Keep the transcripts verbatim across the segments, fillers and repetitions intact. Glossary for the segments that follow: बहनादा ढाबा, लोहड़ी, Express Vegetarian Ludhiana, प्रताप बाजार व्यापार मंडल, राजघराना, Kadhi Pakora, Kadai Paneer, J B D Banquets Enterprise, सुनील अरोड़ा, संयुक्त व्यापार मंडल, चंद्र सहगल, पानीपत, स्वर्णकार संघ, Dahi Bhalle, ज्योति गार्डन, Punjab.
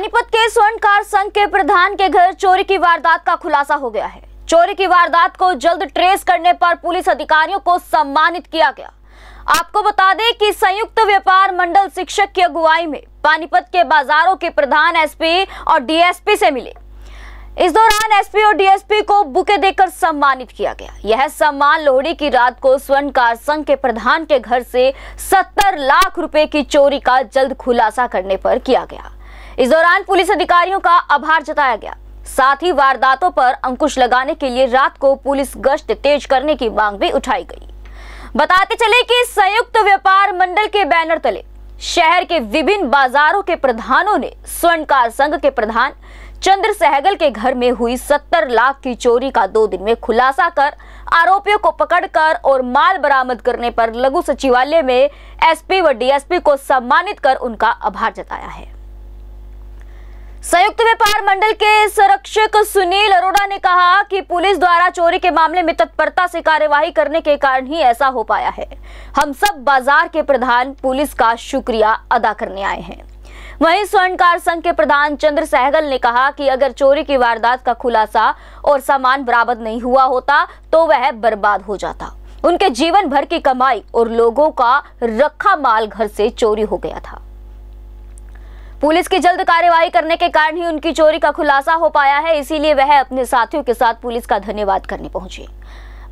पानीपत के स्वर्णकार संघ के प्रधान के घर चोरी की वारदात का खुलासा हो गया है। चोरी की वारदात को जल्द ट्रेस करने पर पुलिस अधिकारियों को सम्मानित किया गया। आपको बता दें कि संयुक्त व्यापार मंडल शिक्षक की अगुवाई में पानीपत के बाजारों के प्रधान एसपी और डीएसपी से मिले। इस दौरान एसपी और डीएसपी को बुके देकर सम्मानित किया गया। यह सम्मान लोहड़ी की रात को स्वर्णकार संघ के प्रधान के घर से सत्तर लाख रुपए की चोरी का जल्द खुलासा करने पर किया गया। इस दौरान पुलिस अधिकारियों का आभार जताया गया। साथ ही वारदातों पर अंकुश लगाने के लिए रात को पुलिस गश्त तेज करने की मांग भी उठाई गई। बताते चले कि संयुक्त व्यापार मंडल के बैनर तले शहर के विभिन्न बाजारों के प्रधानों ने स्वर्णकार संघ के प्रधान चंद्र सहगल के घर में हुई सत्तर लाख की चोरी का दो दिन में खुलासा कर आरोपियों को पकड़कर और माल बरामद करने पर लघु सचिवालय में एसपी व डीएसपी को सम्मानित कर उनका आभार जताया है। संयुक्त व्यापार मंडल के संरक्षक सुनील अरोड़ा ने कहा कि पुलिस द्वारा चोरी के मामले में तत्परता से कार्यवाही करने के कारण ही ऐसा हो पाया है। हम सब बाजार के प्रधान पुलिस का शुक्रिया अदा करने आए हैं। वहीं स्वर्णकार संघ के प्रधान चंद्र सहगल ने कहा कि अगर चोरी की वारदात का खुलासा और सामान बरामद नहीं हुआ होता तो वह बर्बाद हो जाता। उनके जीवन भर की कमाई और लोगों का रखा माल घर से चोरी हो गया था। पुलिस की जल्द कार्यवाही करने के कारण ही उनकी चोरी का खुलासा हो पाया है, इसीलिए वह अपने साथियों के साथ पुलिस का धन्यवाद करने पहुंचे।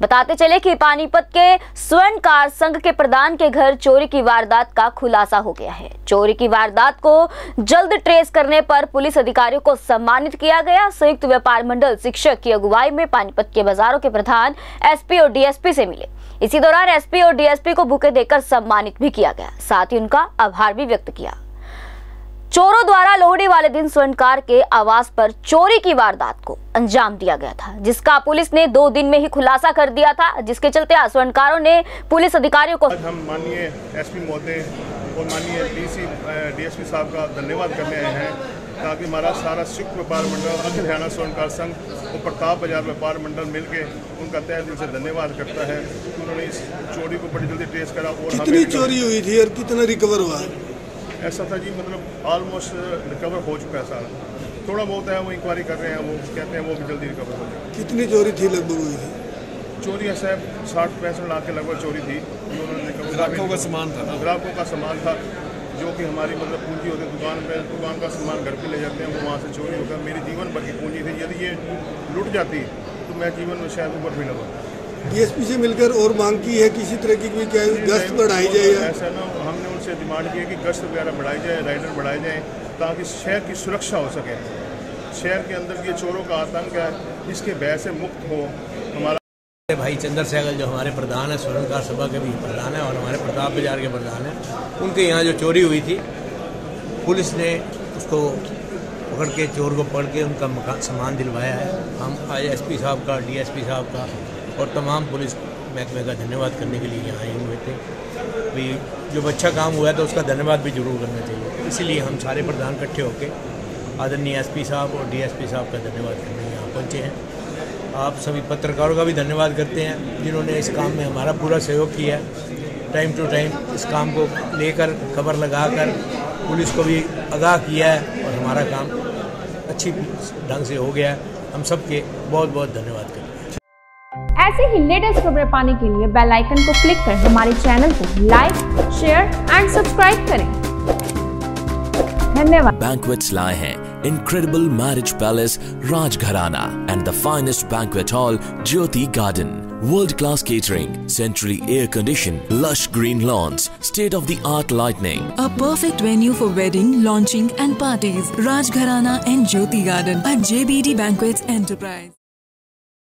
बताते चले कि पानीपत के स्वर्णकार संघ के प्रधान के घर चोरी की वारदात का खुलासा हो गया है। चोरी की वारदात को जल्द ट्रेस करने पर पुलिस अधिकारियों को सम्मानित किया गया। संयुक्त व्यापार मंडल शिक्षक की अगुवाई में पानीपत के बाजारों के प्रधान एसपी और डीएसपी से मिले। इसी दौरान एसपी और डीएसपी को बुके देकर सम्मानित भी किया गया, साथ ही उनका आभार भी व्यक्त किया। चोरों द्वारा लोहड़ी वाले दिन स्वर्णकार के आवास पर चोरी की वारदात को अंजाम दिया गया था, जिसका पुलिस ने दो दिन में ही खुलासा कर दिया था, जिसके चलते स्वर्णकारों ने पुलिस अधिकारियों को हम माननीय एसपी महोदय और माननीय डीसी डीएसपी साहब का धन्यवाद करने आए हैं, ताकि हमारा सारा संयुक्त व्यापार मंडल अखिल हरियाणा स्वर्णकार संघ और प्रताप बाजार व्यापार मंडल मिलकर उनका तहे दिल से धन्यवाद करता है। उन्होंने इस चोरी को बड़ी जल्दी ट्रेस करा। और कितनी चोरी हुई थी और कितना रिकवर हुआ? ऐसा था जी, मतलब ऑलमोस्ट रिकवर हो चुका है सारा। थोड़ा बहुत है, वो इंक्वायरी कर रहे हैं, वो कहते हैं वो भी जल्दी रिकवर हो जाए। कितनी चोरी थी लगभग हुई? चोरी ऐसा साठ पैंसठ लाख के लगभग चोरी थी। ग्राहकों का सामान था, ग्राहकों का सामान था जो कि हमारी मतलब पूंजी होती है। दुकान पर दुकान का सामान घर पे ले जाते हैं, वो वहाँ से चोरी होता है। मेरी जीवन भर की पूंजी थी, यदि ये लुट जाती तो मैं जीवन में शायद ऊपर भी लगा। डीएसपी से मिलकर और मांग की है किसी तरह की क्या गश्त बढ़ाई जाए? ऐसा ना, हमने उनसे डिमांड की है कि गश्त वगैरह बढ़ाई जाए, राइडर बढ़ाए जाएँ, ताकि शहर की सुरक्षा हो सके। शहर के अंदर ये चोरों का आतंक है, इसके भय से मुक्त हो। हमारा भाई चंद्र सहगल जो हमारे प्रधान है, स्वर्णकार सभा के भी प्रधान है और हमारे प्रताप बाजार के प्रधान हैं, उनके यहाँ जो चोरी हुई थी पुलिस ने उसको पकड़ के चोर को पकड़ के उनका सामान दिलवाया है। हम आज एसपी साहब का, डीएसपी साहब का और तमाम पुलिस महकमे का धन्यवाद करने के लिए यहाँ आए हुए थे। भी जो अच्छा काम हुआ है तो उसका धन्यवाद भी जरूर करना चाहिए, इसीलिए हम सारे प्रधान इकट्ठे होकर आदरणीय एसपी साहब और डीएसपी साहब का धन्यवाद करने यहाँ पहुँचे हैं। आप सभी पत्रकारों का भी धन्यवाद करते हैं जिन्होंने इस काम में हमारा पूरा सहयोग किया है। टाइम टू टाइम इस काम को लेकर खबर लगा कर पुलिस को भी आगाह किया है और हमारा काम अच्छी ढंग से हो गया है। हम सबके बहुत बहुत धन्यवाद करते हैं। ऐसे ही लेटेस्ट खबरें पाने के लिए बेल आइकन को क्लिक कर हमारे चैनल को लाइक, शेयर एंड सब्सक्राइब करें। धन्यवाद। बैंक्वेट्स लाए हैं incredible marriage palace राजघराना and the finest banquet hall ज्योति गार्डन। World class catering, centrally air conditioned, lush green lawns, state of the art lighting. A perfect venue for wedding, launching and parties. Rajgharana and Jyoti Garden at J B D Banquets Enterprise.